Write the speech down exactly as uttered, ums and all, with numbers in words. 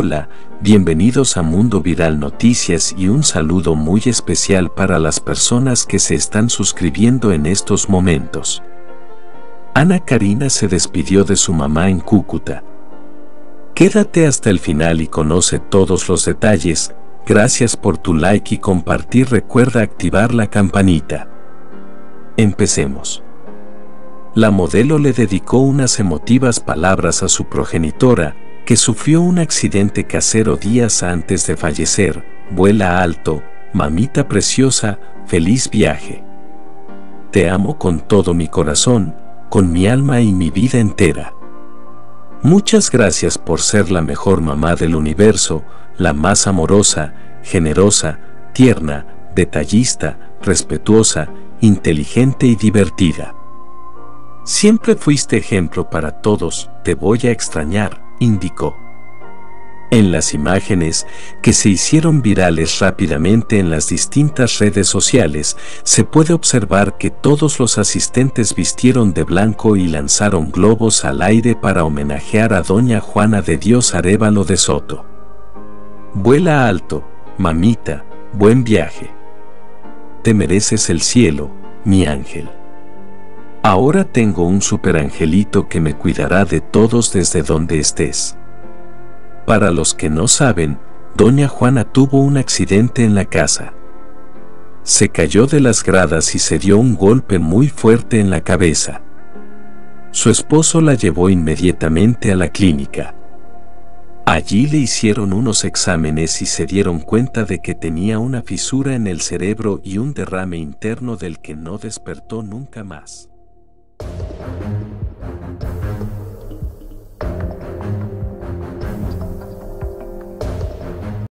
Hola, bienvenidos a Mundo Viral Noticias y un saludo muy especial para las personas que se están suscribiendo en estos momentos. Ana Karina se despidió de su mamá en Cúcuta. Quédate hasta el final y conoce todos los detalles. Gracias por tu like y compartir. Recuerda activar la campanita. Empecemos. La modelo le dedicó unas emotivas palabras a su progenitora, que sufrió un accidente casero días antes de fallecer. Vuela alto, mamita preciosa, feliz viaje. Te amo con todo mi corazón, con mi alma y mi vida entera. Muchas gracias por ser la mejor mamá del universo, la más amorosa, generosa, tierna, detallista, respetuosa, inteligente y divertida. Siempre fuiste ejemplo para todos, te voy a extrañar, indicó. En las imágenes, que se hicieron virales rápidamente en las distintas redes sociales, se puede observar que todos los asistentes vistieron de blanco y lanzaron globos al aire para homenajear a Doña Juana de Dios Arevalo de Soto. Vuela alto, mamita, buen viaje. Te mereces el cielo, mi ángel. Ahora tengo un superangelito que me cuidará de todos desde donde estés. Para los que no saben, Doña Juana tuvo un accidente en la casa. Se cayó de las gradas y se dio un golpe muy fuerte en la cabeza. Su esposo la llevó inmediatamente a la clínica. Allí le hicieron unos exámenes y se dieron cuenta de que tenía una fisura en el cerebro y un derrame interno del que no despertó nunca más.